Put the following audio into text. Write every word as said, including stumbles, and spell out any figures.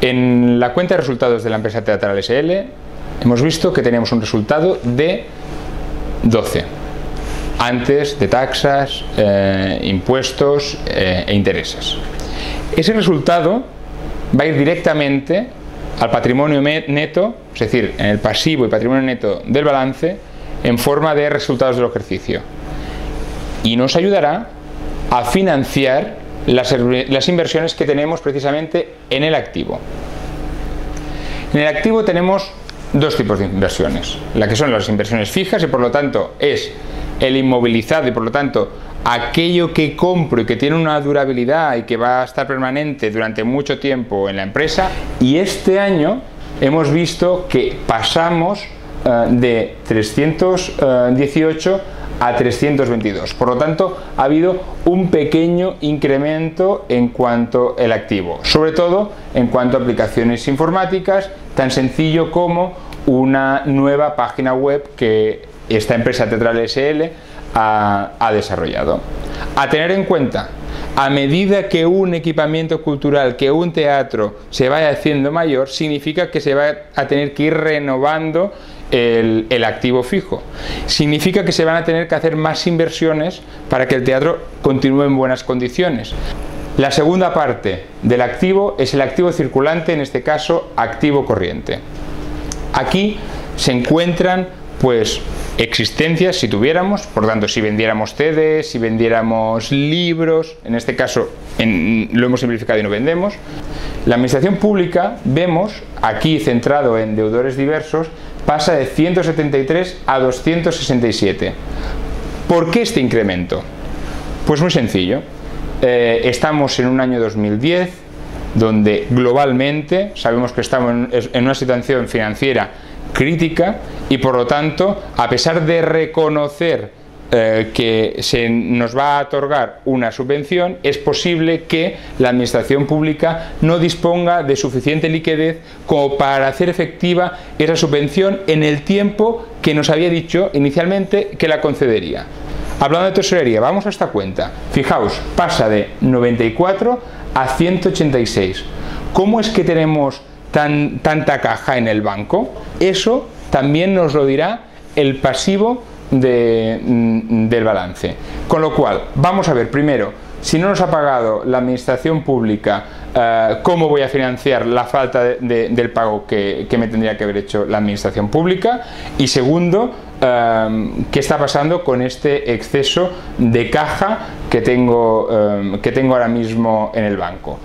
En la cuenta de resultados de la empresa Teatral ese ele hemos visto que teníamos un resultado de doce, antes de taxas, eh, impuestos eh, e intereses. Ese resultado va a ir directamente al patrimonio neto, es decir, en el pasivo y patrimonio neto del balance, en forma de resultados del ejercicio, y nos ayudará a financiar las, las inversiones que tenemos precisamente en el activo. En el activo tenemos dos tipos de inversiones, la que son las inversiones fijas, y por lo tanto es el inmovilizado, y por lo tanto aquello que compro y que tiene una durabilidad y que va a estar permanente durante mucho tiempo en la empresa. Y este año hemos visto que pasamos uh, de trescientos dieciocho a trescientos veintidós, por lo tanto ha habido un pequeño incremento en cuanto al activo, sobre todo en cuanto a aplicaciones informáticas, tan sencillo como una nueva página web que esta empresa Teatral ese ele ha, ha desarrollado. A tener en cuenta, a medida que un equipamiento cultural, que un teatro se vaya haciendo mayor, significa que se va a tener que ir renovando el, el activo fijo. Significa que se van a tener que hacer más inversiones para que el teatro continúe en buenas condiciones. La segunda parte del activo es el activo circulante, en este caso activo corriente. Aquí se encuentran pues existencias, si tuviéramos, por tanto si vendiéramos ce des, si vendiéramos libros, en este caso en, lo hemos simplificado y no vendemos. La administración pública, vemos, aquí centrado en deudores diversos, pasa de ciento setenta y tres a doscientos sesenta y siete. ¿Por qué este incremento? Pues muy sencillo, eh, estamos en un año dos mil diez donde globalmente sabemos que estamos en, en una situación financiera crítica, y por lo tanto, a pesar de reconocer eh, que se nos va a otorgar una subvención, es posible que la administración pública no disponga de suficiente liquidez como para hacer efectiva esa subvención en el tiempo que nos había dicho inicialmente que la concedería. Hablando de tesorería, vamos a esta cuenta. Fijaos, pasa de noventa y cuatro a ciento ochenta y seis. ¿Cómo es que tenemos Tan, tanta caja en el banco? Eso también nos lo dirá el pasivo de, del balance. Con lo cual, vamos a ver primero, si no nos ha pagado la administración pública, eh, ¿cómo voy a financiar la falta de, de, del pago que, que me tendría que haber hecho la administración pública? Y segundo, eh, ¿qué está pasando con este exceso de caja que tengo, eh, que tengo ahora mismo en el banco?